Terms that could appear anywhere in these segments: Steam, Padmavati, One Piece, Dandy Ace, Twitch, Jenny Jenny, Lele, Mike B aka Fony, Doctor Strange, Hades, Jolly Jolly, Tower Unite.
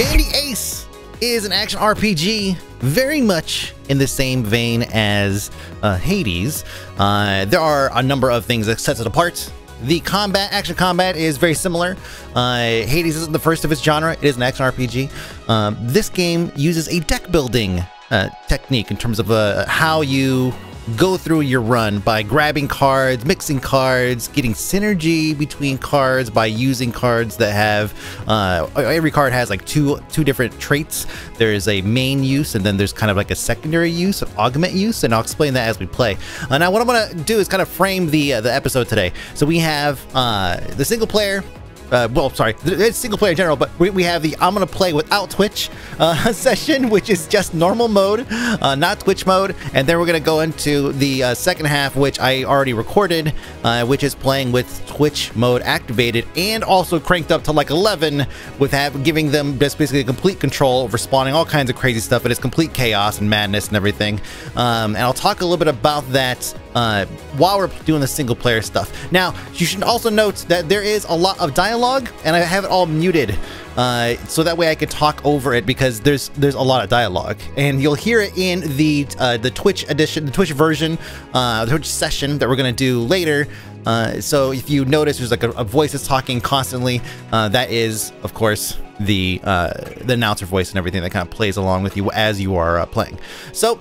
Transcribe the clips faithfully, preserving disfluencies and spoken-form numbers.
Dandy Ace is an action R P G very much in the same vein as uh, Hades. Uh, there are a number of things that sets it apart. The combat, action combat, is very similar. Uh, Hades isn't the first of its genre. It is an action R P G. Um, this game uses a deck building uh, technique in terms of uh, how you go through your run by grabbing cards, mixing cards, getting synergy between cards by using cards that have uh, every card has like two two different traits. There is a main use, and then there's kind of like a secondary use, an augment use, and I'll explain that as we play. Uh, now, what I'm gonna do is kind of frame the uh, the episode today. So we have uh, the single player. Uh, well, sorry, it's single player in general, but we, we have the I'm gonna play without Twitch uh, session, which is just normal mode, uh, not Twitch mode, and then we're gonna go into the uh, second half, which I already recorded, uh, which is playing with Twitch mode activated and also cranked up to like eleven, with have, giving them just basically complete control over spawning all kinds of crazy stuff. It is complete chaos and madness and everything, um, and I'll talk a little bit about that uh, while we're doing the single player stuff. Now, you should also note that there is a lot of dialogue, and I have it all muted uh, so that way I could talk over it, because there's there's a lot of dialogue, and you'll hear it in the uh, the Twitch edition, the Twitch version, uh, the Twitch session that we're gonna do later. Uh, so if you notice, there's like a, a voice that's talking constantly. Uh, that is, of course, the uh, the announcer voice and everything that kind of plays along with you as you are uh, playing. So.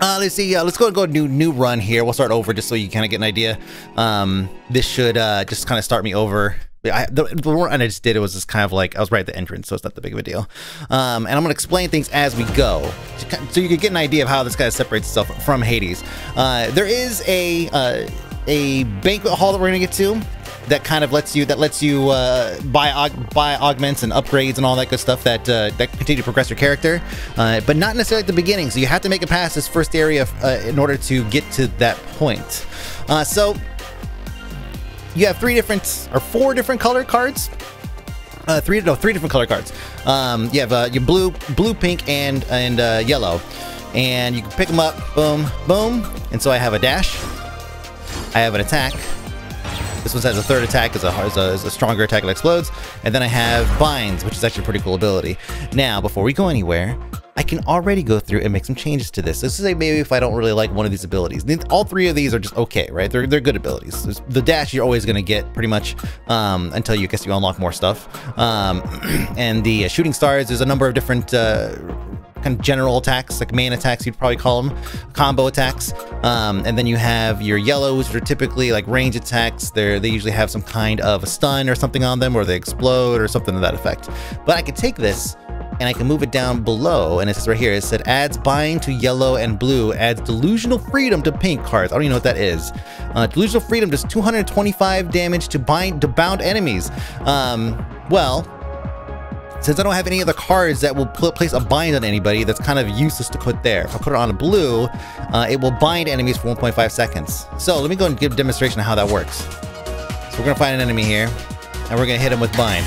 Uh, let's see, uh, let's go and go new new run here. We'll start over just so you kind of get an idea. Um, this should uh, just kind of start me over. I, the, the run I just did, it was just kind of like, I was right at the entrance, so it's not that big of a deal. Um, and I'm going to explain things as we go, so you can get an idea of how this kind of separates itself from Hades. Uh, there is a, uh, a banquet hall that we're going to get to. That kind of lets you that lets you uh, buy aug buy augments and upgrades and all that good stuff that uh, that continue to progress your character, uh, but not necessarily at the beginning. So you have to make it past this first area uh, in order to get to that point. Uh, so you have three different or four different color cards. Uh, three no three different color cards. Um, you have uh, your blue, blue, pink, and and uh, yellow, and you can pick them up. Boom, boom. And so I have a dash. I have an attack. This one has a third attack, is a, is, a, is a stronger attack that explodes. And then I have Binds, which is actually a pretty cool ability. Now, before we go anywhere, I can already go through and make some changes to this. This is a maybe if I don't really like one of these abilities. All three of these are just okay, right? They're, they're good abilities. There's the dash you're always going to get pretty much um, until you guess you unlock more stuff. Um, and the uh, shooting stars, there's a number of different uh, kind of general attacks, like main attacks you'd probably call them, combo attacks. Um, and then you have your yellows, which are typically like range attacks. They're, they usually have some kind of a stun or something on them, or they explode or something to that effect. But I could take this and I can move it down below, and it says right here, it said adds bind to yellow and blue, adds delusional freedom to pink cards. I don't even know what that is. Uh, delusional freedom does two hundred twenty-five damage to bind to bound enemies. Um, well, since I don't have any other cards that will put, place a bind on anybody, that's kind of useless to put there. If I put it on a blue, uh, it will bind enemies for one point five seconds. So let me go and give a demonstration of how that works. So we're going to find an enemy here, and we're going to hit him with bind.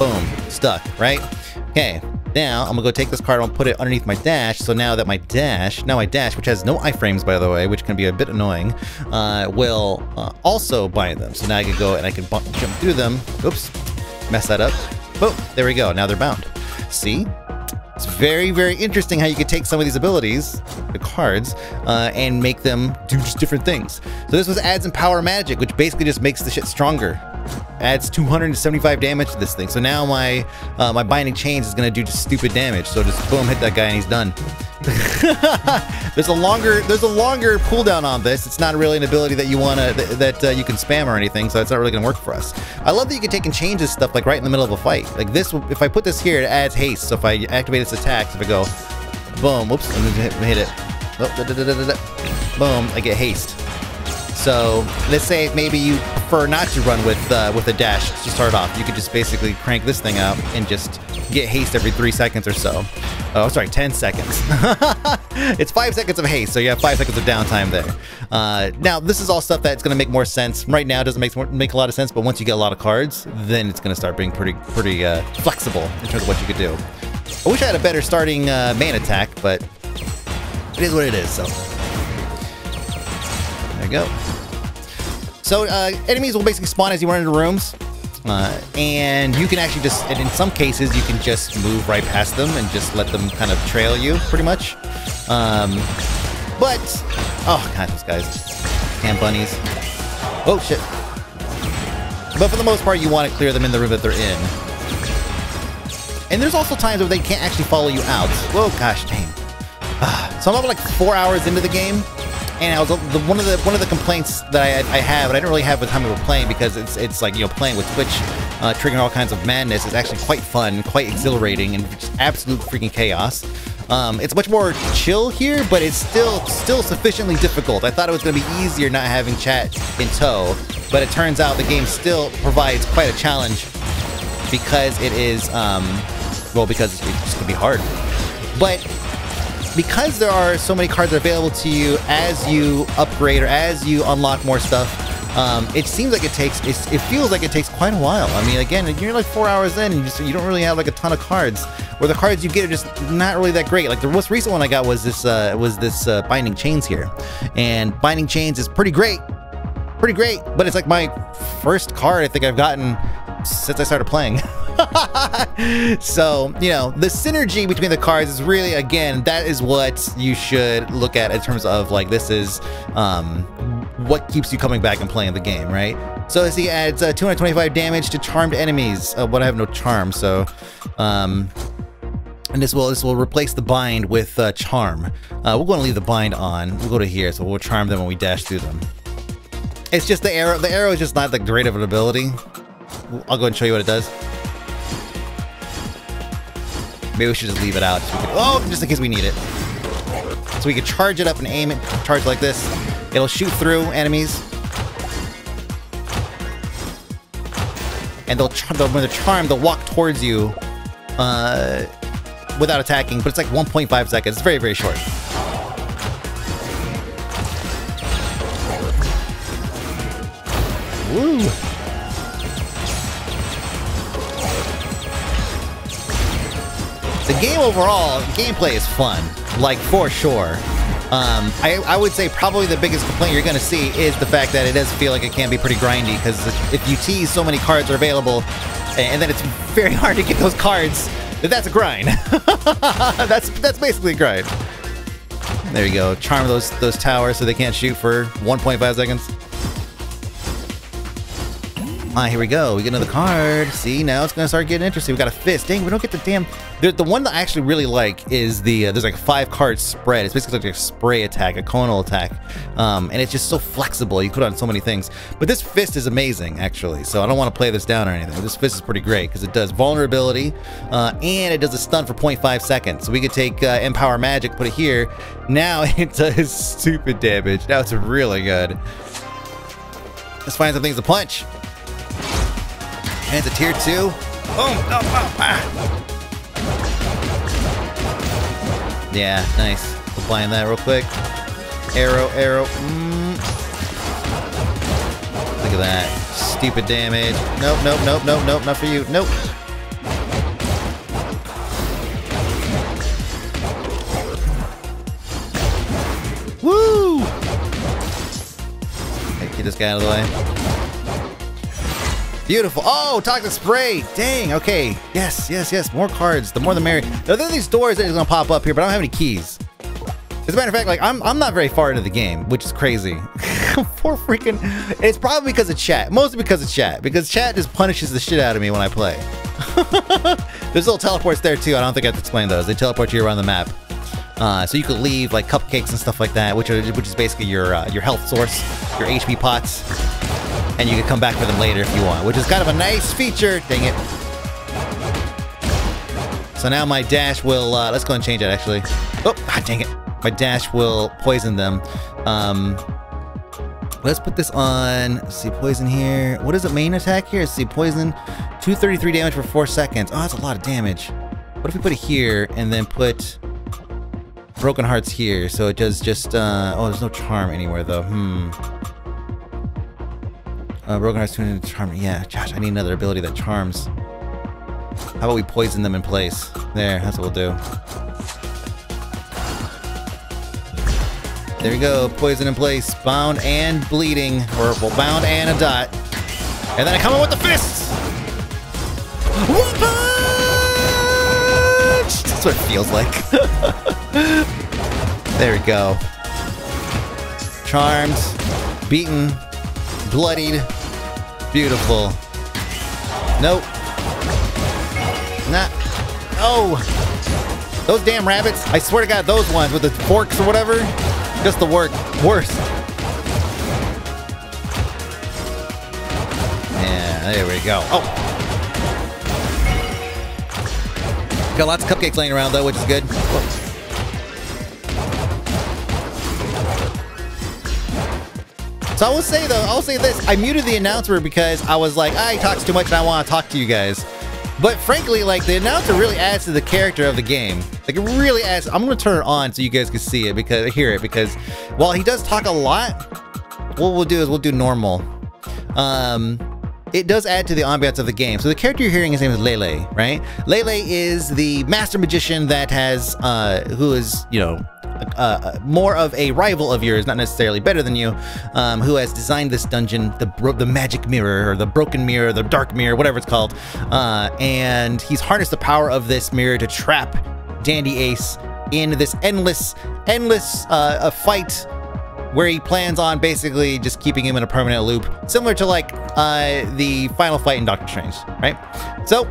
Boom. Stuck, right? Okay. Now, I'm going to go take this card and put it underneath my dash, so now that my dash, now my dash, which has no iframes, by the way, which can be a bit annoying, uh, will uh, also bind them. So now I can go and I can bump, jump through them. Oops. Mess that up. Boom, there we go, now they're bound. See? It's very, very interesting how you could take some of these abilities, the cards, uh, and make them do just different things. So this was adds empower magic, which basically just makes the shit stronger. Adds two hundred seventy-five damage to this thing. So now my uh, my binding chains is gonna do just stupid damage. So just boom, hit that guy and he's done. there's a longer there's a longer cooldown on this. It's not really an ability that you wanna th that uh, you can spam or anything. So it's not really gonna work for us. I love that you can take and change this stuff like right in the middle of a fight. Like this, if I put this here, it adds haste. So if I activate its attacks, if I go boom, whoops, I'm gonna hit it. Oh, da, da, da, da, da, da. Boom, I get haste. So let's say maybe you prefer not to run with uh, with a dash to start off. You could just basically crank this thing out and just get haste every three seconds or so. Oh, sorry, ten seconds. It's five seconds of haste, so you have five seconds of downtime there. Uh, now this is all stuff that's going to make more sense. Right now it doesn't make make a lot of sense, but once you get a lot of cards, then it's going to start being pretty pretty uh, flexible in terms of what you could do. I wish I had a better starting uh, main attack, but it is what it is. So. There you go. So uh, enemies will basically spawn as you run into rooms. Uh, and you can actually just, and in some cases, you can just move right past them and just let them kind of trail you, pretty much. Um, but, oh god, those guys. Damn bunnies. Oh shit. But for the most part, you want to clear them in the room that they're in. And there's also times where they can't actually follow you out. Whoa, gosh dang. Uh, so I'm over like four hours into the game. And I was, the, one of the one of the complaints that I, I have, and I didn't really have the time we were playing because it's it's like, you know, playing with Twitch, uh, triggering all kinds of madness is actually quite fun, quite exhilarating, and just absolute freaking chaos. Um, it's much more chill here, but it's still still sufficiently difficult. I thought it was going to be easier not having chat in tow, but it turns out the game still provides quite a challenge because it is, um, well, because it's just going to be hard. But because there are so many cards available to you as you upgrade or as you unlock more stuff, um, it seems like it takes, it's, it feels like it takes quite a while. I mean, again, you're like four hours in and you, just, you don't really have like a ton of cards, or the cards you get are just not really that great. Like the most recent one I got was this, uh, was this uh, Binding Chains here, and Binding Chains is pretty great, pretty great, but it's like my first card I think I've gotten since I started playing. So, you know, the synergy between the cards is really, again, that is what you should look at in terms of, like, this is um, what keeps you coming back and playing the game, right? So he adds uh, two hundred twenty-five damage to charmed enemies, uh, but I have no charm, so... Um, and this will this will replace the bind with uh, charm. Uh, we're going to leave the bind on. We'll go to here, so we'll charm them when we dash through them. It's just the arrow. The arrow is just not that great of an ability. I'll go and show you what it does. Maybe we should just leave it out. So we could, oh, just in case we need it. So we could charge it up and aim it, charge like this. It'll shoot through enemies. And they'll, char they'll when they're charmed, they'll walk towards you uh, without attacking, but it's like one point five seconds. It's very, very short. Woo! The game overall, gameplay is fun, like for sure. Um, I, I would say probably the biggest complaint you're going to see is the fact that it does feel like it can be pretty grindy, because if you tease so many cards are available, and then it's very hard to get those cards, that's a grind. that's that's basically a grind. There you go. Charm those, those towers so they can't shoot for one point five seconds. Ah, here we go. We get another card. See, now it's gonna start getting interesting. We got a fist. Dang, we don't get the damn. The, the one that I actually really like is the uh, there's like five card spread. It's basically like a spray attack, a conal attack, um, and it's just so flexible. You put on so many things. But this fist is amazing, actually. So I don't want to play this down or anything. This fist is pretty great because it does vulnerability, uh, and it does a stun for zero point five seconds. So we could take uh, Empower Magic, put it here. Now it does stupid damage. Now it's really good. Let's find some things to punch. And it's a tier two. Boom! Oh, oh, ah. Yeah, nice. Applying that real quick. Arrow, arrow. Mm. Look at that. Stupid damage. Nope, nope, nope, nope, nope. Not for you. Nope. Woo! Okay, get this guy out of the way. Beautiful. Oh, toxic spray. Dang. Okay. Yes, yes, yes. More cards. The more the merrier. Now, there are these doors that are going to pop up here, but I don't have any keys. As a matter of fact, like, I'm, I'm not very far into the game, which is crazy. Poor freaking... It's probably because of chat. Mostly because of chat. Because chat just punishes the shit out of me when I play. There's little teleports there, too. I don't think I have to explain those. They teleport you around the map. Uh, so you could leave, like, cupcakes and stuff like that, which are, which is basically your, uh, your health source, your H P pots. And you can come back for them later if you want, which is kind of a nice feature. Dang it. So now my dash will, uh, let's go and change it actually. Oh, ah, dang it. My dash will poison them. Um, let's put this on, let's see, poison here. What is the main attack here? Let's see, poison, two thirty-three damage for four seconds. Oh, that's a lot of damage. What if we put it here and then put broken hearts here? So it does just, uh, oh, there's no charm anywhere though. Hmm. Uh, broken hearts turned into charm. Yeah, gosh, I need another ability that charms. How about we poison them in place? There, that's what we'll do. There we go, poison in place. Bound and bleeding. Or, well, bound and a dot. And then I come in with the fists! One punch! That's what it feels like. There we go. Charmed, beaten, bloodied, beautiful. Nope. Nah. Oh! Those damn rabbits, I swear to God, those ones with the forks or whatever, just the work. Worse. Yeah, there we go. Oh! Got lots of cupcakes laying around though, which is good. So I will say though, I'll say this, I muted the announcer because I was like, I talk too much and I want to talk to you guys. But frankly, like, the announcer really adds to the character of the game. Like, it really adds. I'm gonna turn it on so you guys can see it, because hear it, because while he does talk a lot, what we'll do is we'll do normal. Um It does add to the ambiance of the game. So the character you're hearing, his name is Lele, right? Lele is the master magician that has, uh, who is, you know, uh, more of a rival of yours, not necessarily better than you, um, who has designed this dungeon, the bro the magic mirror, or the broken mirror, the dark mirror, whatever it's called. Uh, and he's harnessed the power of this mirror to trap Dandy Ace in this endless, endless uh, a fight, where he plans on basically just keeping him in a permanent loop, similar to like uh, the final fight in Doctor Strange, right? So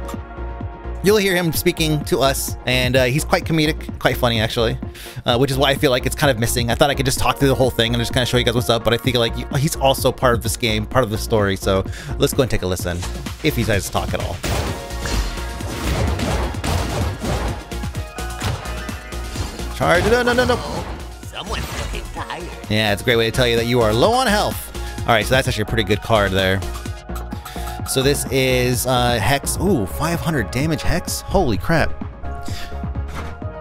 you'll hear him speaking to us, and uh, he's quite comedic, quite funny actually, uh, which is why I feel like it's kind of missing. I thought I could just talk through the whole thing and just kind of show you guys what's up, but I think like you, he's also part of this game, part of the story. So let's go and take a listen, if he decides to talk at all. Charge! No! No! No! No! Someone. Yeah, it's a great way to tell you that you are low on health. Alright, so that's actually a pretty good card there. So this is uh, Hex. Ooh, five hundred damage Hex? Holy crap.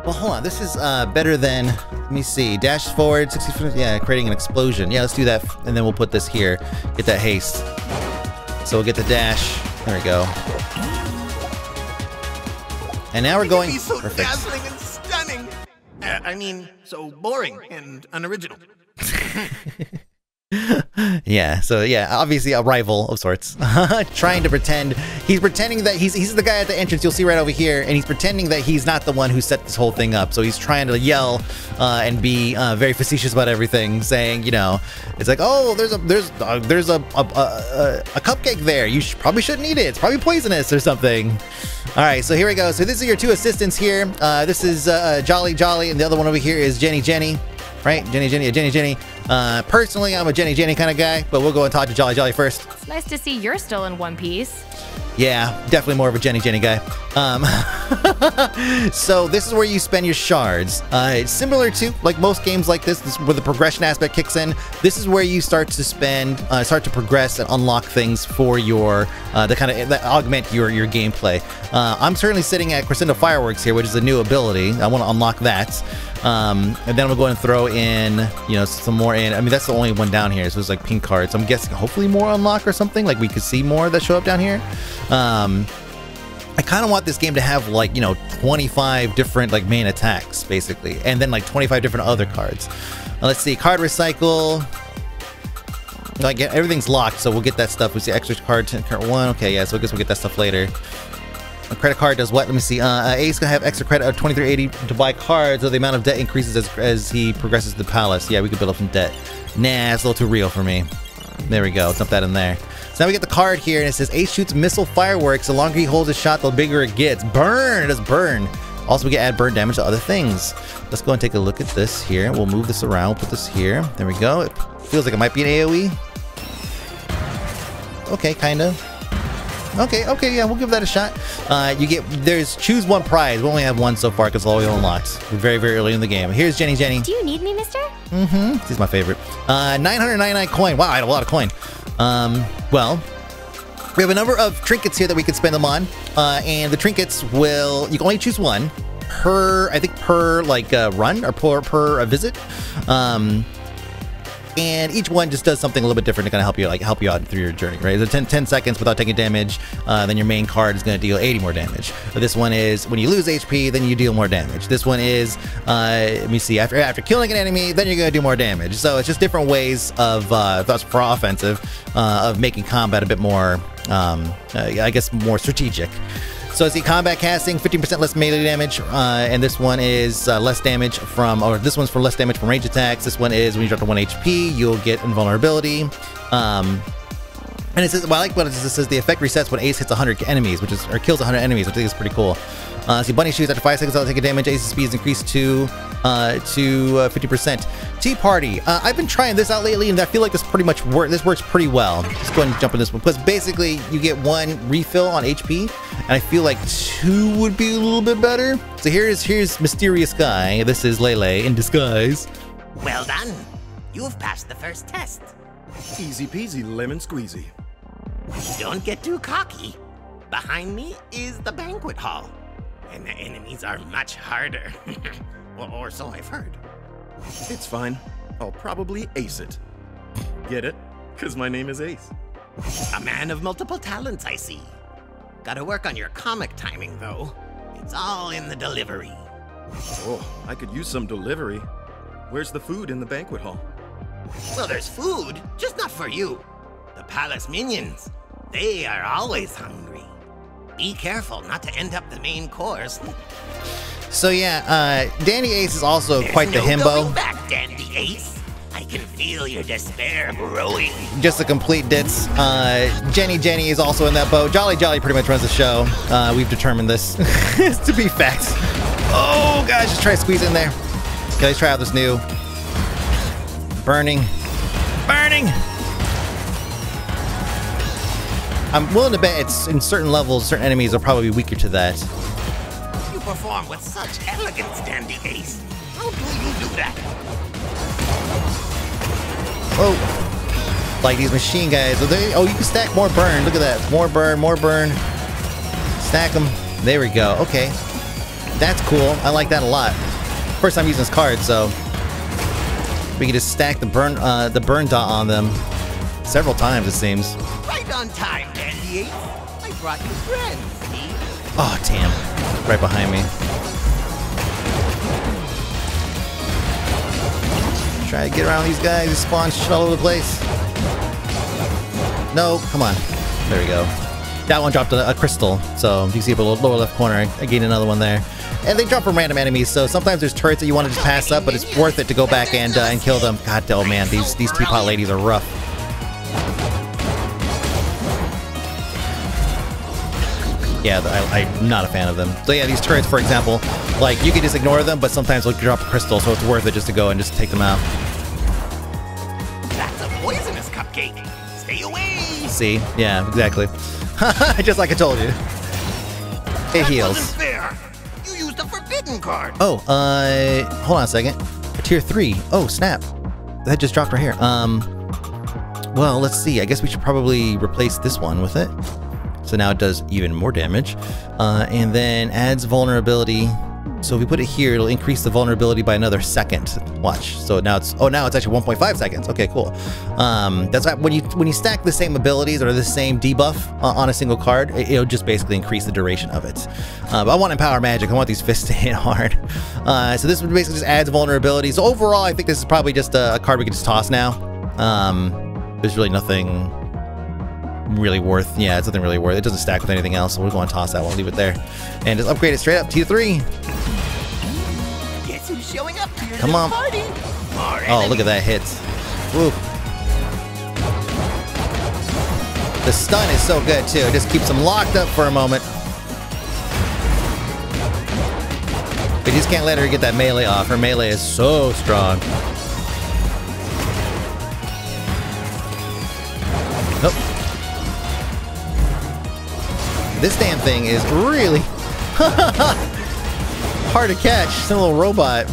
Well, hold on. This is uh, better than... Let me see. Dash forward, sixty... Yeah, creating an explosion. Yeah, let's do that. And then we'll put this here. Get that haste. So we'll get the dash. There we go. And now we're going... So perfect. Uh, I mean, so boring and unoriginal. Yeah, so yeah, obviously a rival of sorts. Trying to pretend. He's pretending that he's he's the guy at the entrance, you'll see right over here, and he's pretending that he's not the one who set this whole thing up. So he's trying to yell uh, and be uh, very facetious about everything, saying, you know, it's like, oh, there's a there's uh, there's a a, a a cupcake there. You sh probably shouldn't eat it. It's probably poisonous or something. All right, so here we go. So these are your two assistants here. Uh, this is uh, Jolly Jolly, and the other one over here is Jenny Jenny. Right? Jenny, Jenny, Jenny, Jenny. Uh, personally, I'm a Jenny, Jenny kind of guy, but we'll go and talk to Jolly Jolly first. It's nice to see you're still in One Piece. Yeah, definitely more of a Jenny, Jenny guy. Um, so this is where you spend your shards. Uh, it's similar to like most games like this, this is where the progression aspect kicks in. This is where you start to spend, uh, start to progress and unlock things for your uh, the kind of that augment your your gameplay. Uh, I'm certainly sitting at Crescendo Fireworks here, which is a new ability. I want to unlock that. Um, and then we'll go and throw in, you know, some more in. I mean, that's the only one down here. So it's like pink cards. I'm guessing hopefully more unlock or something. Like we could see more that show up down here. Um, I kind of want this game to have like, you know, twenty-five different like main attacks basically. And then like twenty-five different other cards. Now, let's see. Card recycle. Like everything's locked. So we'll get that stuff. We see extra card, card one. Okay. Yeah. So I guess we'll get that stuff later. A credit card does what? Let me see. Uh, Ace gonna have extra credit of twenty-three eighty to buy cards, though the amount of debt increases as, as he progresses to the palace. Yeah, we could build up some debt. Nah, it's a little too real for me. There we go. Dump that in there. So now we get the card here, and it says Ace shoots missile fireworks. The longer he holds his shot, the bigger it gets. Burn! It does burn. Also, we can add burn damage to other things. Let's go and take a look at this here. We'll move this around. We'll put this here. There we go. It feels like it might be an A O E. Okay, kind of. Okay, okay, yeah, we'll give that a shot. Uh, you get, there's choose one prize. We only have one so far because all we unlocked. We're very, very early in the game. Here's Jenny Jenny. Do you need me, mister? Mm-hmm. She's my favorite. Uh, nine hundred ninety-nine coin. Wow, I had a lot of coin. Um, well, we have a number of trinkets here that we can spend them on. Uh, and the trinkets will, you can only choose one per, I think per, like, uh, run or per, per a visit. Um... and each one just does something a little bit different to kind of help you like help you out through your journey, right? So ten, ten seconds without taking damage, uh, then your main card is going to deal eighty more damage. But this one is when you lose H P, then you deal more damage. This one is, uh, let me see, after after killing an enemy, then you're going to do more damage. So it's just different ways of uh, that's for offensive uh, of making combat a bit more, um, uh, I guess, more strategic. So I see combat casting, fifteen percent less melee damage, uh, and this one is uh, less damage from, or this one's for less damage from range attacks. This one is when you drop to one H P, you'll get invulnerability. Um, and it says, well, I like what it says, the effect resets when Ace hits one hundred enemies, which is, or kills one hundred enemies, which I think is pretty cool. Uh, see, bunny shoes, after five seconds, I'll take a damage. Ace's speed is increased to uh, to uh, fifty percent. Tea Party. Uh, I've been trying this out lately, and I feel like this pretty much works. This works pretty well. Let's go ahead and jump in this one. Because basically, you get one refill on H P, and I feel like two would be a little bit better. So here's here's Mysterious Guy. This is Lele in disguise. Well done. You've passed the first test. Easy peasy, lemon squeezy. Don't get too cocky. Behind me is the banquet hall. And the enemies are much harder. or, or so I've heard. It's fine. I'll probably ace it. Get it? Because my name is Ace. A man of multiple talents, I see. Gotta work on your comic timing, though. It's all in the delivery. Oh, I could use some delivery. Where's the food in the banquet hall? Well, there's food, just not for you. The palace minions, they are always hungry. Be careful not to end up the main course. So yeah, uh, Dandy Ace is also There's quite no the himbo. Going back, Dandy Ace. I can feel your despair growing. Just a complete ditz. Uh, Jenny Jenny is also in that boat. Jolly Jolly pretty much runs the show. Uh, we've determined this to be facts. Oh gosh, just try to squeeze in there. Okay, let's try out this new. Burning, burning. I'm willing to bet it's in certain levels, certain enemies are probably weaker to that. You perform with such elegance, Dandy Ace. How do you do that? Oh, like these machine guys. Are they, oh, you can stack more burn. Look at that. More burn, more burn. Stack them. There we go. Okay. That's cool. I like that a lot. First time using this card, so we can just stack the burn, uh, the burn dot on them several times, it seems. Right on time, Dandy Ace. I brought you friends, see? Oh, damn. Right behind me. Try to get around these guys. They spawn shit all over the place. No, come on. There we go. That one dropped a, a crystal, so you can see up a little lower left corner. I gained another one there. And they drop from random enemies, so sometimes there's turrets that you want to just pass up, but it's worth it to go back and, uh, and kill them. God damn, oh, man. These, these teapot ladies are rough. Yeah, I, I'm not a fan of them. So yeah, these turrets, for example, like you can just ignore them, but sometimes they'll drop a crystal, so it's worth it just to go and just take them out. That's a poisonous cupcake. Stay away. See? Yeah, exactly. Just like I told you. It heals. That wasn't fair. You used a forbidden card. Oh, uh, hold on a second. Tier three. Oh, snap. That just dropped right here. Um, well, let's see. I guess we should probably replace this one with it. So now it does even more damage, uh, and then adds vulnerability. So if we put it here, it'll increase the vulnerability by another second. Watch. So now it's oh now it's actually one point five seconds. Okay, cool. Um, that's when you when you stack the same abilities or the same debuff uh, on a single card, it, it'll just basically increase the duration of it. Uh, but I want Empower Magic. I want these fists to hit hard. Uh, so this basically just adds vulnerability. So overall, I think this is probably just a, a card we can just toss now. Um, there's really nothing. Really worth, yeah, it's nothing really worth. It doesn't stack with anything else, so we're going to toss that one, leave it there, and just upgrade it straight up to three. Guess who's showing up to your Come on! Party. Oh, look at that hit! Woo! The stun is so good too. It just keeps them locked up for a moment. But you just can't let her get that melee off. Her melee is so strong. Nope. This damn thing is really hard to catch. It's a little robot.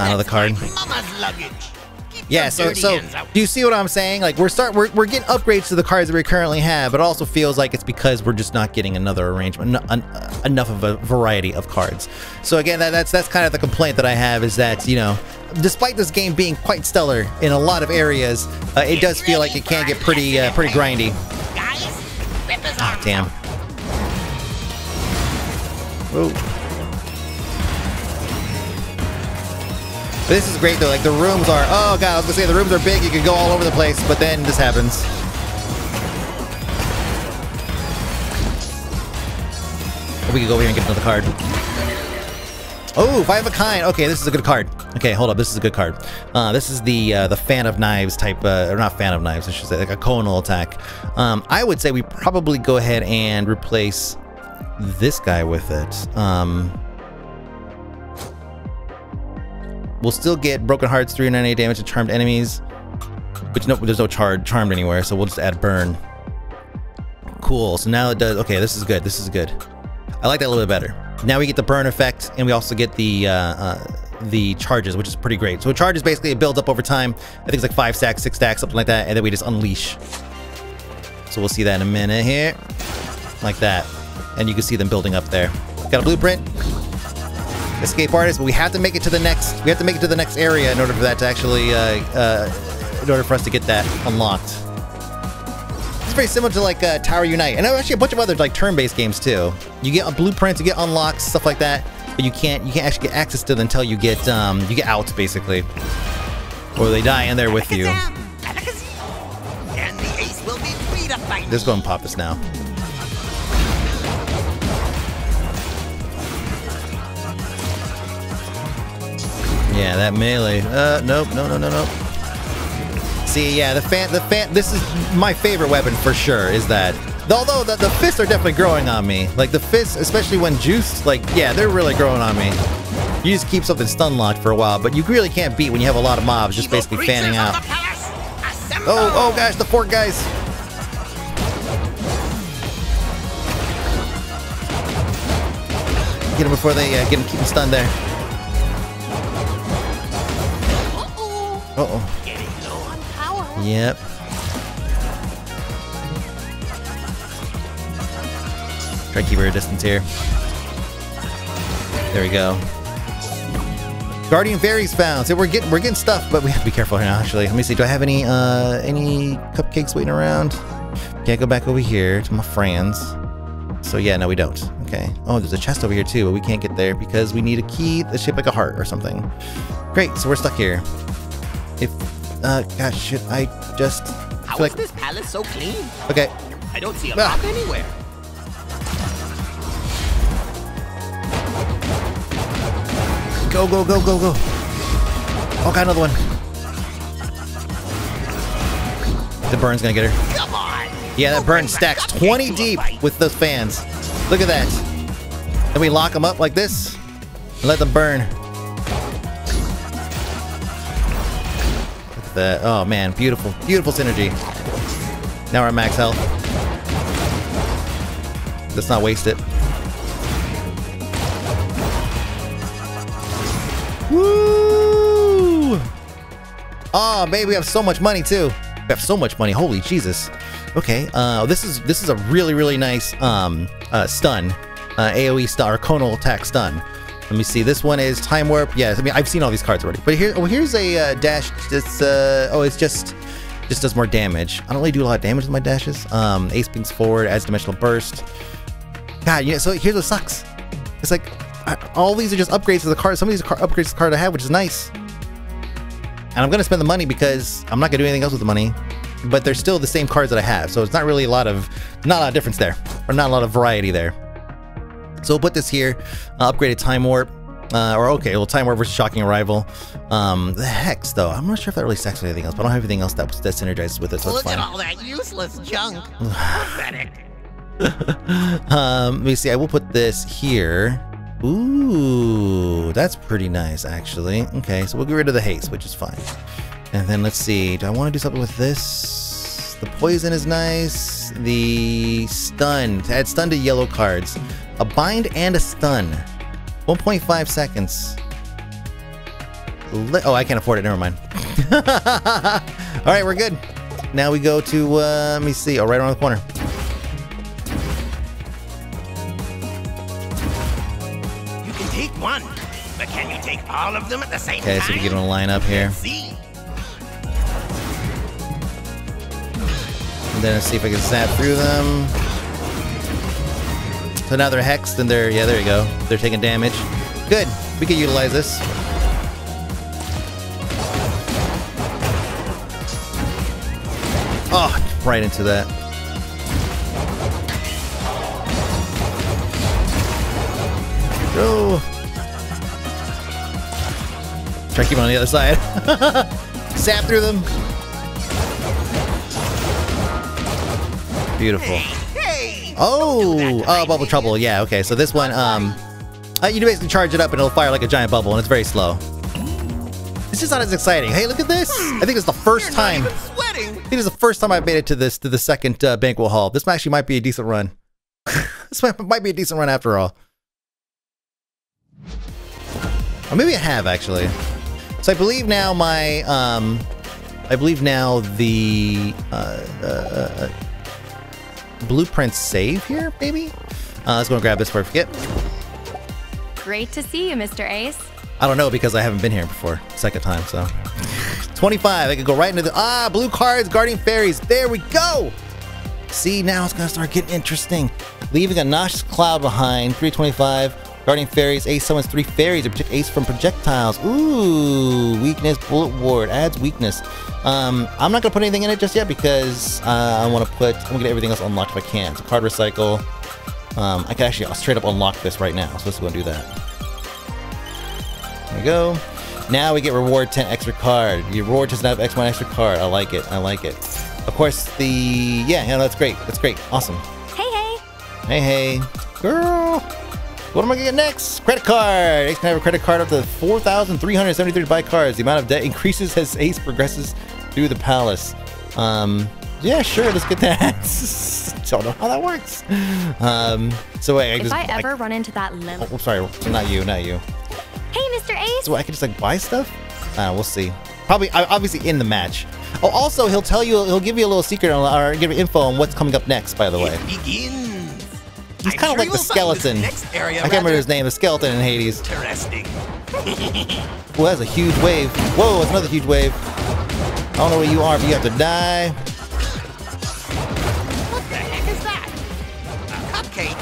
Another card. Mama's luggage. Keep Yeah, so so do you see what I'm saying? Like we're start we're we're getting upgrades to the cards that we currently have, but it also feels like it's because we're just not getting another arrangement, n an, uh, enough of a variety of cards. So again, that, that's that's kind of the complaint that I have, is that, you know, despite this game being quite stellar in a lot of areas, uh, it does feel like it can get pretty uh, pretty grindy. Guys, rip his arm. Oh, damn. Whoa. But this is great though, like the rooms are, oh god, I was gonna say the rooms are big, you can go all over the place, but then this happens. We can go over here and get another card. Oh, five of a kind, okay, this is a good card. Okay, hold up, this is a good card. Uh, this is the uh, the fan of knives type, uh, or not fan of knives, I should say, like a conal attack. Um, I would say we probably go ahead and replace this guy with it. Um, We'll still get broken hearts, three ninety-eight damage to charmed enemies. But no, there's no char charmed anywhere, so we'll just add burn. Cool. So now it does. Okay, this is good. This is good. I like that a little bit better. Now we get the burn effect, and we also get the uh, uh, the charges, which is pretty great. So charges basically it builds up over time. I think it's like five stacks, six stacks, something like that, and then we just unleash. So we'll see that in a minute here, like that, and you can see them building up there. Got a blueprint. Escape artist, but we have to make it to the next. We have to make it to the next area in order for that to actually, uh, uh, in order for us to get that unlocked. It's very similar to like uh, Tower Unite, and actually a bunch of other like turn-based games too. You get blueprints, you get unlocks, stuff like that, but you can't you can't actually get access to them until you get um, you get out basically, or they die in there with you. And the ace will be free to fight. Let's go and pop this now. Yeah, that melee. Uh, nope, no, no, no, no. See, yeah, the fan, the fan. This is my favorite weapon for sure. Is that? Although the, the fists are definitely growing on me. Like the fists, especially when juiced. Like, yeah, they're really growing on me. You just keep something stun locked for a while, but you really can't beat when you have a lot of mobs just basically fanning out. Oh, oh gosh, the fork guys. Get them before they uh, get them. Keep them stunned there. Uh oh. Getting low on power. Yep. Try to keep her at a distance here. There we go. Guardian fairies found. So we're getting we're getting stuff, but we have to be careful here now. Actually, let me see. Do I have any uh any cupcakes waiting around? Can't go back over here to my friends. So yeah, no, we don't. Okay. Oh, there's a chest over here too, but we can't get there because we need a key that's shaped like a heart or something. Great. So we're stuck here. If, uh, gosh, should I just... How is like... this palace so clean? Okay. I don't see a lock ah. anywhere. Go, go, go, go, go. Oh, got another one. The burn's gonna get her. Come on. Yeah, that burn stacks twenty deep with those fans. Look at that. Then we lock them up like this and let them burn. That. Oh man, beautiful, beautiful synergy. Now we're at max health. Let's not waste it. Woo! Oh, babe, we have so much money too. We have so much money. Holy Jesus. Okay. Uh, this is this is a really really nice um uh, stun, uh, AoE stun, or conal attack stun. Let me see. This one is Time Warp. Yes, I mean I've seen all these cards already. But here, oh, here's a uh, dash. That's uh, oh, it's just just does more damage. I don't really do a lot of damage with my dashes. Um, Ace Pings forward, adds dimensional burst. God, yeah. So here's what sucks. It's like I, all these are just upgrades to the card. Some of these are upgrades to the card I have, which is nice. And I'm gonna spend the money because I'm not gonna do anything else with the money. But they're still the same cards that I have, so it's not really a lot of not a lot of difference there, or not a lot of variety there. So we'll put this here, uh, upgraded Time Warp, uh, or okay, well Time Warp versus Shocking Arrival. Um, the Hex though, I'm not sure if that really stacks with anything else, but I don't have anything else that, that synergizes with it, so it's fine. Look at all that useless junk. Pathetic. um, let me see, I will put this here. Ooh, that's pretty nice actually. Okay, so we'll get rid of the haste, which is fine. And then let's see, do I want to do something with this? The Poison is nice. The Stun, to add stun to yellow cards. A bind and a stun. one point five seconds. Le oh, I can't afford it. Never mind. All right, we're good. Now we go to, uh, let me see. Oh, right around the corner. You can take one, but can you take all of them at the same okay, time? Okay, so we get them to line up here. See. And then let's see if I can snap through them. So now they're hexed and they're, yeah, there you go. They're taking damage. Good. We can utilize this. Oh, right into that. Go. Try to keep it on the other side. Zap through them. Beautiful. Hey, hey, oh, do oh, bubble trouble. Yeah, okay. So this one, um, uh, you basically charge it up and it'll fire like a giant bubble, and it's very slow. It's just not as exciting. Hey, look at this! I think it's the first You're time. Not even sweating. I think it's the first time I've made it to this to the second uh, banquet hall. This actually might be a decent run. This might, might be a decent run after all. Or maybe I have actually. So I believe now my um, I believe now the. Uh, uh, uh, Blueprint save here, maybe? Uh, let's go and grab this before I forget. Great to see you, Mister Ace. I don't know because I haven't been here before. Second time, so. twenty-five, I could go right into the... Ah, blue cards, guarding fairies. There we go! See, now it's gonna start getting interesting. Leaving a noxious cloud behind. three twenty-five, guarding fairies. Ace summons three fairies to protect Ace from projectiles. Ooh, weakness, bullet ward. Adds weakness. Um, I'm not gonna put anything in it just yet because uh, I want to put. I'm gonna get everything else unlocked if I can. So card recycle. Um, I can actually straight up unlock this right now. So let's go and do that. There we go. Now we get reward ten extra card. Your reward doesn't have X one extra card. I like it. I like it. Of course the yeah. yeah that's great. That's great. Awesome. Hey hey. Hey hey. Girl. What am I gonna get next? Credit card! Ace can have a credit card up to four thousand three hundred seventy-three to buy cards. The amount of debt increases as Ace progresses through the palace. Um, yeah, sure, let's get that. Don't know how that works. Um, so wait, I if just- If I ever I, run into that Lily- oh, I'm sorry, not you, not you. Hey, Mister Ace! So I can just like buy stuff? Uh, we'll see. Probably, obviously in the match. Oh, also, he'll tell you, he'll give you a little secret on, or give you info on what's coming up next, by the way. It begins. He's kind of like the skeleton. I can't remember his name. The skeleton in Hades. Interesting. Well, that's a huge wave. Whoa, it's another huge wave. I don't know where you are, but you have to die. What the heck is that? A cupcake.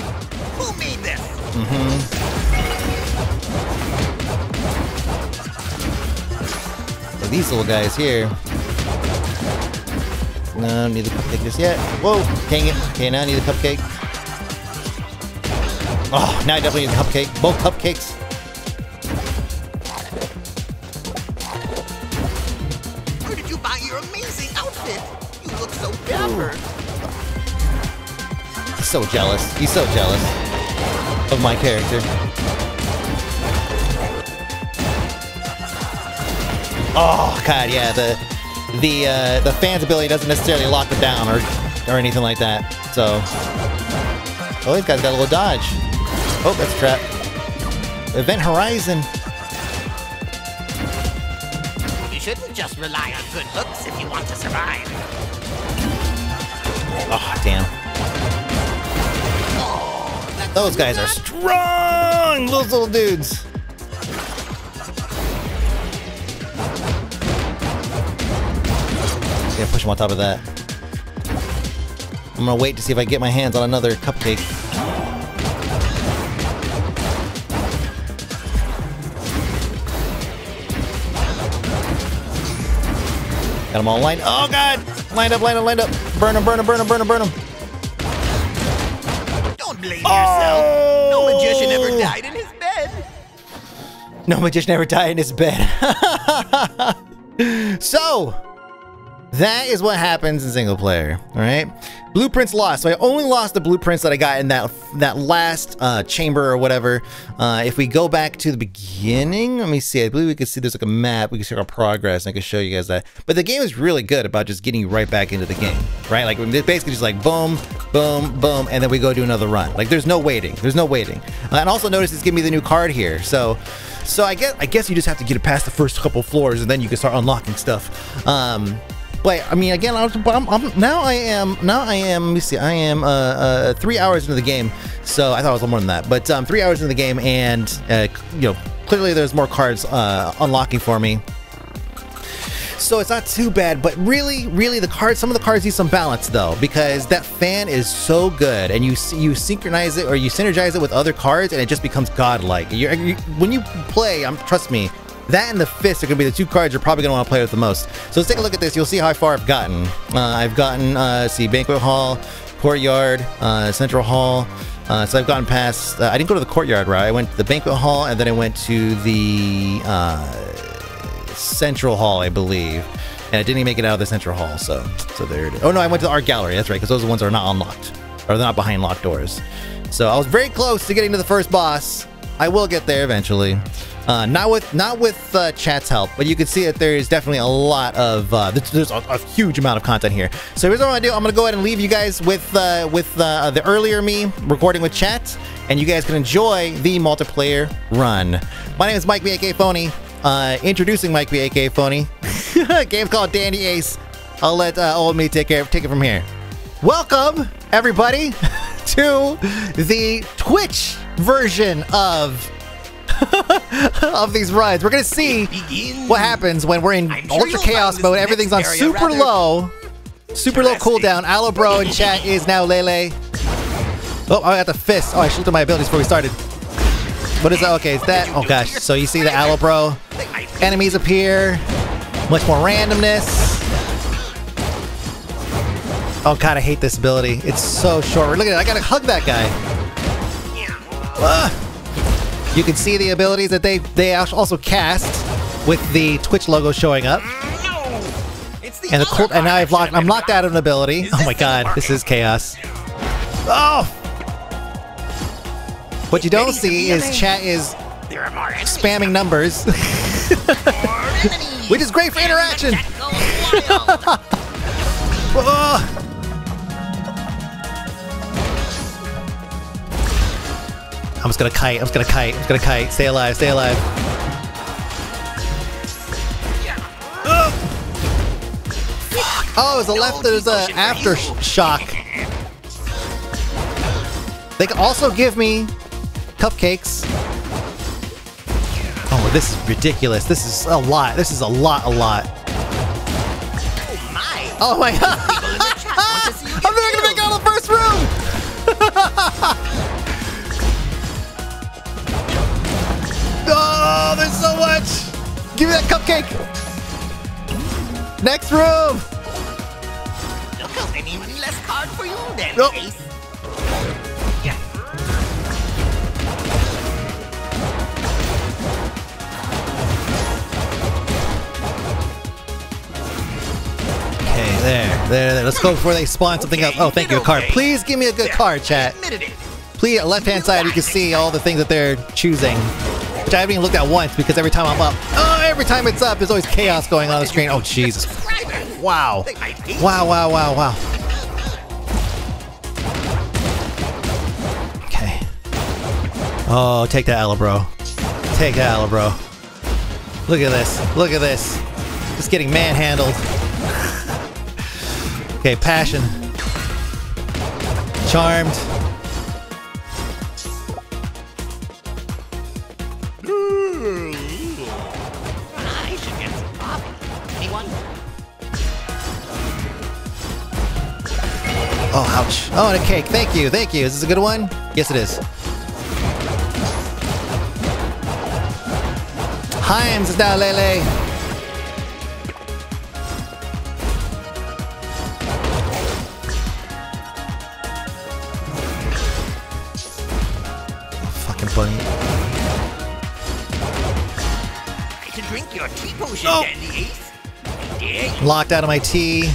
Who made this? Mm-hmm. So these little guys here. No, need the cupcake just yet. Whoa, dang it. Okay, now I need the cupcake. Oh, now I definitely need a cupcake. Both cupcakes. Where did you buy your amazing outfit? You look so pampered. He's so jealous. He's so jealous of my character. Oh God, yeah. The the uh, the fan's ability doesn't necessarily lock it down or or anything like that. So, oh, this guy's got a little dodge. Oh, that's a trap. Event Horizon. You shouldn't just rely on good looks if you want to survive. Oh, damn. Oh, those guys are strong! Those little dudes. Yeah, push him on top of that. I'm gonna wait to see if I can get my hands on another cupcake. Got them all lined. Oh God! Lined up, lined up, lined up. Burn them, burn them, burn them, burn them, burn them. Don't blame oh! yourself. No magician ever died in his bed. No magician ever died in his bed. So, that is what happens in single player. All right. Blueprints lost. So I only lost the blueprints that I got in that that last uh, chamber or whatever. Uh, if we go back to the beginning, let me see. I believe we can see there's like a map. We can see our progress. And I can show you guys that. But the game is really good about just getting you right back into the game, right? Like basically just like boom, boom, boom, and then we go do another run. Like there's no waiting. There's no waiting. Uh, and also notice it's giving me the new card here. So So I guess I guess you just have to get it past the first couple floors, and then you can start unlocking stuff. Um, but I mean, again, I, but I'm, I'm, now I am now I am. Let me see. I am uh, uh, three hours into the game, so I thought it was a little more than that. But um, three hours into the game, and uh, you know, clearly there's more cards uh, unlocking for me. So it's not too bad, but really, really, the cards. Some of the cards need some balance, though, because that fan is so good, and you you synchronize it or you synergize it with other cards, and it just becomes godlike. You're, you, when you play, um, trust me, that and the fist are going to be the two cards you're probably going to want to play with the most. So let's take a look at this. You'll see how far I've gotten. Uh, I've gotten, uh, let's see, Banquet Hall, Courtyard, uh, Central Hall. Uh, so I've gotten past. Uh, I didn't go to the Courtyard route. I went to the Banquet Hall, and then I went to the. Uh, Central Hall, I believe, and I didn't even make it out of the Central Hall, so so there it is. Oh no, I went to the Art Gallery, that's right, because those are the ones that are not unlocked, or they're not behind locked doors. So I was very close to getting to the first boss. I will get there eventually, uh, not with not with uh, chat's help, but you can see that there is definitely a lot of uh, there's a, a huge amount of content here. So here's what I'm gonna do. I'm gonna go ahead and leave you guys with uh, with uh, the earlier me recording with chat, and you guys can enjoy the multiplayer run. My name is Mike B aka Fony. Uh, introducing Mike B aka Fony. Game's called Dandy Ace. I'll let uh, old me take care take it from here. Welcome everybody to the Twitch version of of these rides. We're gonna see what happens when we're in sure ultra chaos mode. Everything's on super low, super low cooldown. Aloe Bro in chat is now Lele. Oh, I got the fist. Oh, I should look at my abilities before we started. What is that? Okay, it's that. Oh gosh. So you see the Aloe Bro. Enemies appear. Much more randomness. Oh god, I hate this ability. It's so short. Look at it. I gotta hug that guy. Ugh. You can see the abilities that they they also cast with the Twitch logo showing up. And the cool. And now I've locked. I'm locked out of an ability. Oh my god, this is chaos. Oh. What you don't see is chat is spamming numbers, which is great for interaction. I'm just gonna kite. I'm just gonna kite. I'm just gonna kite. Stay alive. Stay alive. Oh, there's a left. There's a aftershock. They can also give me. Cupcakes. Oh, this is ridiculous. This is a lot. This is a lot, a lot. Oh my! Oh my god! I'm not gonna make it out of the first room. Oh, there's so much. Give me that cupcake. Next room. Look how many less cards for you then. Nope. There, there, there. Let's go before they spawn something okay, up. Oh, thank you, a card. Okay. Please give me a good yeah, card, chat. Please, left-hand side, you can see all the things that they're choosing. Which I haven't even looked at once, because every time I'm up... Oh, every time it's up, there's always chaos going on the screen. Oh, Jesus. Wow. Wow, wow, wow, wow. Okay. Oh, take that, Aloe Bro. Take that, Aloe Bro. Look at this. Look at this. Just getting manhandled. Okay, passion. Charmed. I should get some coffee. Anyone? Oh, ouch. Oh, and a cake. Thank you. Thank you. Is this a good one? Yes, it is. Himes is now Lele. Funny. I should drink your tea potion, oh. Dandy Ace. Locked out of my tea.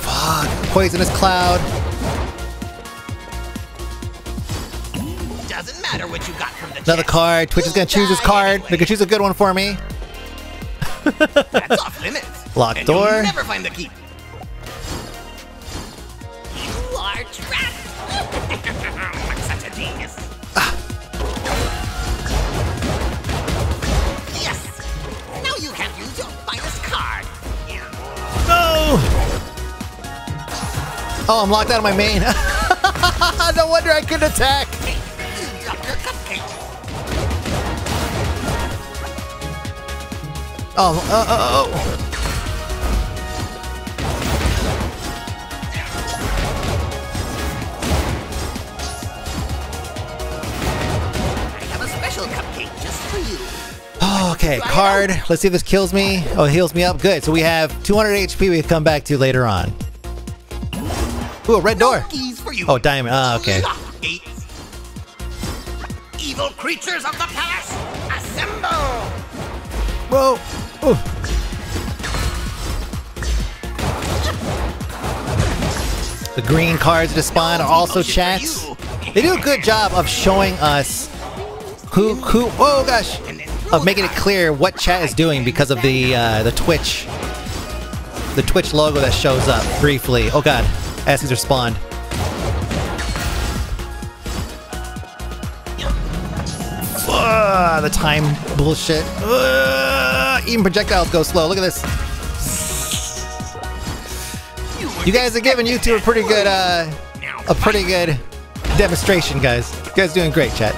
Fuck. Poisonous cloud. Doesn't matter what you got from the Another chest. Card. Twitch Who's is gonna choose his card. Anyway. They can choose a good one for me. That's off limits. Locked and door. You'll never find the key. You are trapped. Ah. Oh, I'm locked out of my main. No wonder I couldn't attack. Oh, uh, uh, oh. I have a special cupcake just for you. Oh, okay, card. Let's see if this kills me. Oh, it heals me up. Good. So we have two hundred H P we come back to later on. Ooh, a red door. Oh, diamond. Ah, oh, okay. Evil creatures of the palace, assemble! Whoa! Ooh. The green cards that spawn are also chats. They do a good job of showing us who who. Oh gosh! Of making it clear what chat is doing because of the uh, the Twitch, the Twitch logo that shows up briefly. Oh god! As these are spawned. Uh, the time bullshit. Uh, even projectiles go slow. Look at this. You guys are giving YouTube a pretty good, uh, a pretty good demonstration, guys. You guys are doing great, chat.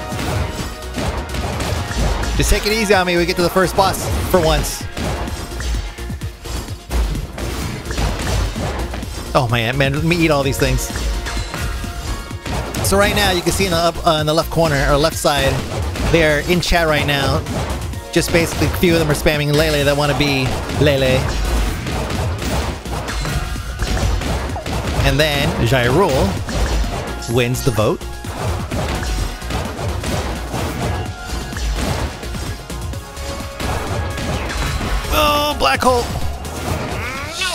Just take it easy on me. We get to the first boss for once. Oh man, man, let me eat all these things. So right now, you can see in the up, uh, in the left corner or left side. They're in chat right now. Just basically, a few of them are spamming Lele that want to be Lele. And then Jairul wins the vote. Oh, black hole! No!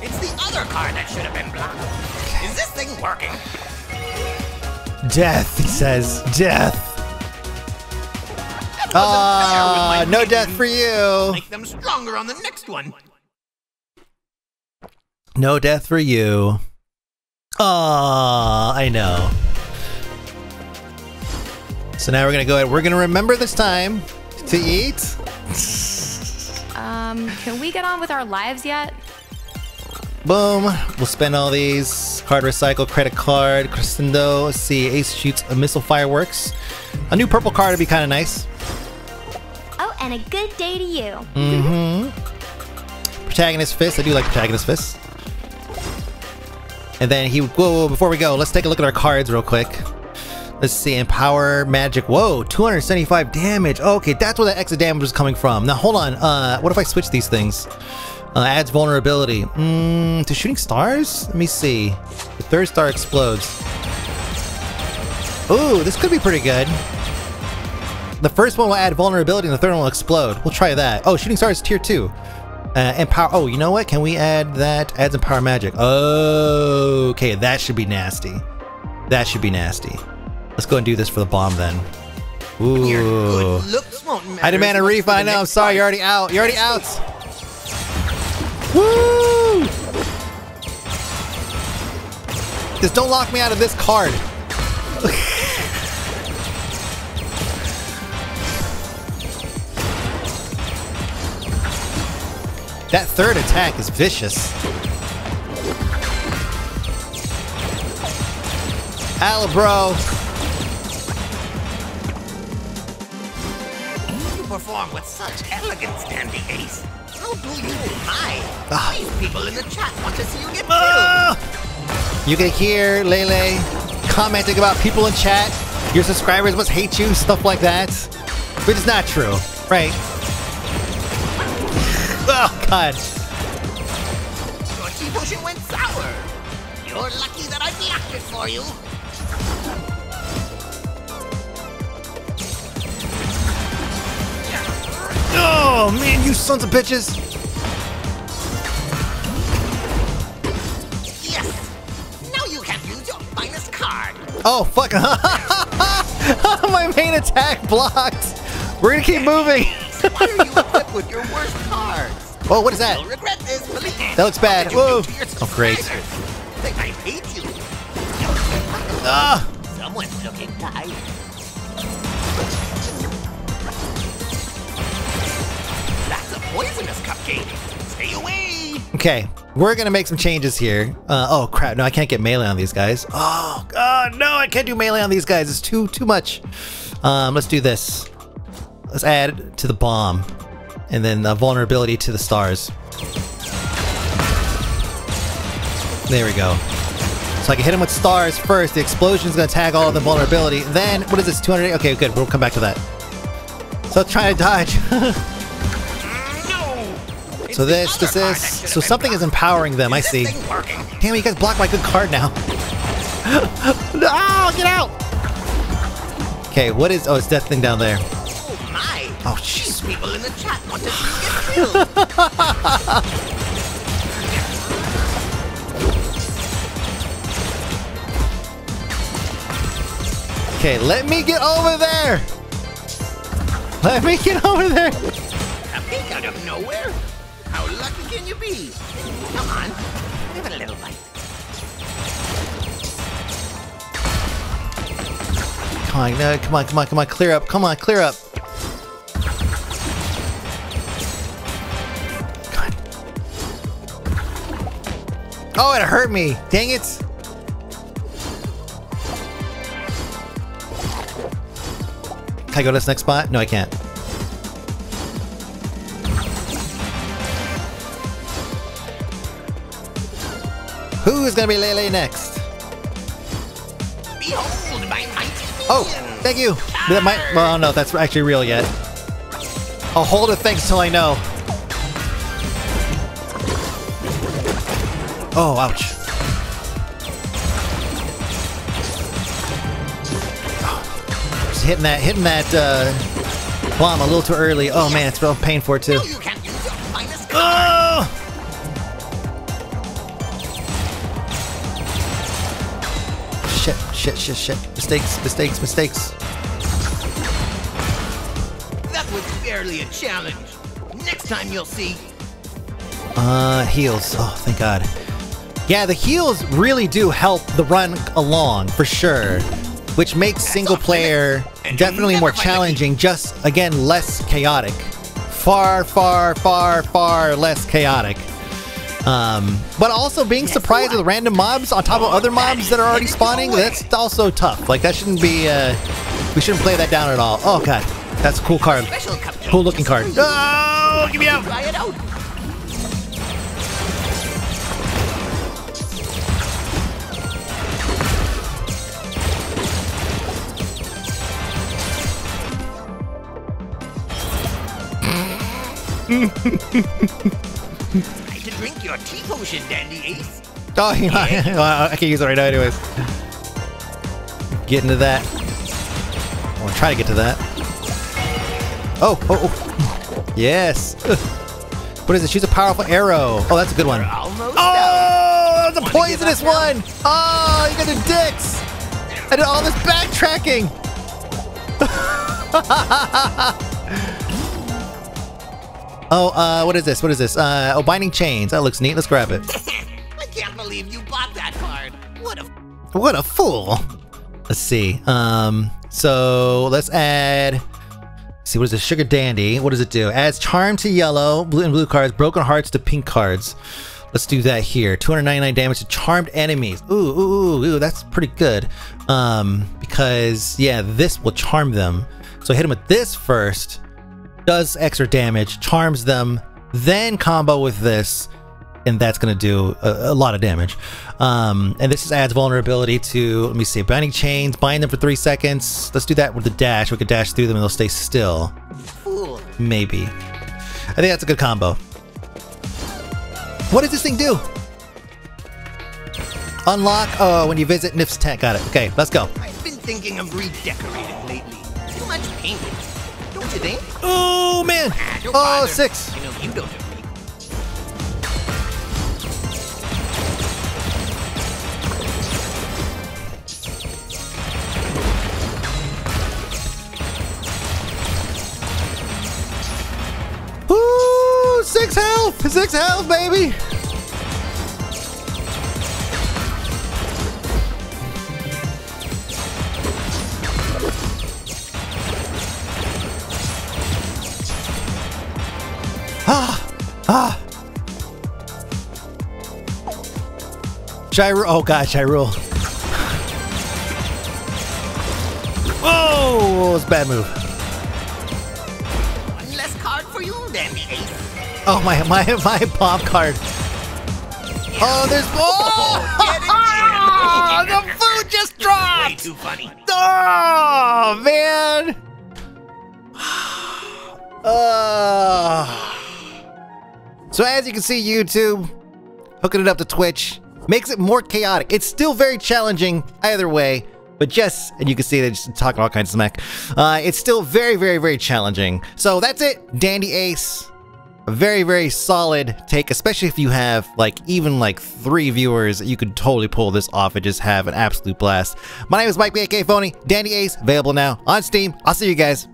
It's the other card that should have been blocked. Is this thing working? Death, he says. Death. Ah, uh, no death for you. Make them stronger on the next one. No death for you. Ah, uh, I know. So now we're gonna go ahead. We're gonna remember this time to eat. Um, can we get on with our lives yet? Boom. We'll spend all these. Card recycle, credit card, Crescendo. Let's see, Ace shoots a missile fireworks. A new purple card would be kind of nice. Oh, and a good day to you. Mm-hmm. Protagonist Fist. I do like Protagonist Fist. And then he... Whoa, whoa, before we go, let's take a look at our cards real quick. Let's see. Empower, Magic. Whoa, two hundred seventy-five damage. Okay, that's where that extra damage was coming from. Now, hold on. Uh, what if I switch these things? Uh, adds vulnerability. Mm, to shooting stars? Let me see. The third star explodes. Ooh, this could be pretty good. The first one will add vulnerability and the third one will explode. We'll try that. Oh, shooting stars tier two. Uh, empower. Oh, you know what? Can we add that? Adds empower magic. Oh, okay. That should be nasty. That should be nasty. Let's go and do this for the bomb then. Ooh. Your good looks won't matter. I demand a refund. No, I'm sorry. You're already out. You're already out. Woo! Just don't lock me out of this card. That third attack is vicious. Alla, bro. You perform with such elegance, Dandy Ace. How do you I? Ah. These people in the chat want to see you get killed. You can hear Lele commenting about people in chat. Your subscribers must hate you, stuff like that. Which is not true, right? Oh, God. Your tea potion went sour. You're lucky that I blocked it for you. Oh, man, you sons of bitches. Yes. Now you can use your finest card. Oh, fuck. My main attack blocked. We're going to keep moving. Why are you equipped with your worst cards? Oh, what is that? You'll regret this, believe me. That looks bad. Whoa. Oh, great. I hate you. Ah. Someone's looking tired. That's a poisonous cupcake. Stay away. Okay, we're gonna make some changes here. Uh, oh crap, no, I can't get melee on these guys. Oh god, no, I can't do melee on these guys. It's too, too much. Um, let's do this. Let's add to the bomb. And then the vulnerability to the stars. There we go. So I can hit him with stars first. The explosion's gonna tag all of the vulnerability. Then, what is this, two hundred? Okay, good, we'll come back to that. So let's try to dodge. No. So this, this is... So something is empowering them, I see. Damn, you guys blocked my good card now. No, get out! Okay, what is... Oh, it's that thing down there. Oh, my. Oh, jeez. People in the chat want to see you get killed. Okay, let me get over there! Let me get over there! A peek out of nowhere? How lucky can you be? Come on, give it a little bite. Come on, no, come on, come on, come on, clear up, come on, clear up! God. Oh, it hurt me! Dang it! Can I go to this next spot? No, I can't. Who's gonna be Lele next? Behold my mighty. Oh, thank you. That might. Well, no, that's actually real yet. I'll hold it thanks till I know. Oh, ouch. Hitting that, hitting that uh, bomb a little too early. Oh man, it's real painful too. No, you can't use your finest card. Oh! Shit, shit, shit, shit. Mistakes, mistakes, mistakes. That was barely a challenge. Next time you'll see. Uh, heals. Oh, thank God. Yeah, the heals really do help the run along for sure. Which makes single player definitely more challenging, just, again, less chaotic. Far, far, far, far less chaotic. Um, but also being surprised with random mobs on top of other mobs that are already spawning, that's also tough. Like, that shouldn't be, uh, we shouldn't play that down at all. Oh, God. That's a cool card. Cool looking card. Oh, give me out! Try to drink your tea potion, Dandy Ace. Oh, yeah. Well, I can't use it right now, anyways. Get into that. I want to try to get to that. Oh, oh, oh. Yes. Ugh. What is it? She's a powerful arrow. Oh, that's a good one. Oh, that's a poisonous one. Oh, you guys are dicks. I did all this backtracking. Oh, uh, what is this? What is this? Uh, oh, Binding Chains. That looks neat. Let's grab it. I can't believe you bought that card. What a... What a fool. Let's see. Um, so let's add... Let's see, what is this? Sugar Dandy. What does it do? Adds Charm to yellow, blue and blue cards, Broken Hearts to pink cards. Let's do that here. two hundred ninety-nine damage to charmed enemies. Ooh, ooh, ooh, ooh. That's pretty good. Um, because, yeah, this will charm them. So hit them with this first. Does extra damage, charms them, then combo with this, and that's gonna do a, a lot of damage. Um, and this just adds vulnerability to, let me see, Binding Chains, bind them for three seconds. Let's do that with the dash. We could dash through them and they'll stay still. Ooh. Maybe. I think that's a good combo. What does this thing do? Unlock, oh, when you visit Nif's tent. Got it. Okay, let's go. I've been thinking of redecorating lately. Too much paint. Don't you think? Oh man! Ah, oh, bother. Six! You know, you don't agree. Ooh, six health! Six health, baby! Ah! Ah! Gyro. Oh god, Gyro. Whoa, it's a bad move. One less card for you, Dandy Ace. Oh my my my bomb card. Oh, there's oh, get it, oh, the food just dropped. Way too funny. Oh man. Uh, so as you can see, YouTube hooking it up to Twitch makes it more chaotic. It's still very challenging either way, but just, and you can see they're just talking all kinds of smack. Uh, it's still very, very, very challenging. So that's it, Dandy Ace. A very, very solid take, especially if you have like even like three viewers, you could totally pull this off and just have an absolute blast. My name is Mike B aka Fony, Dandy Ace, available now on Steam. I'll see you guys.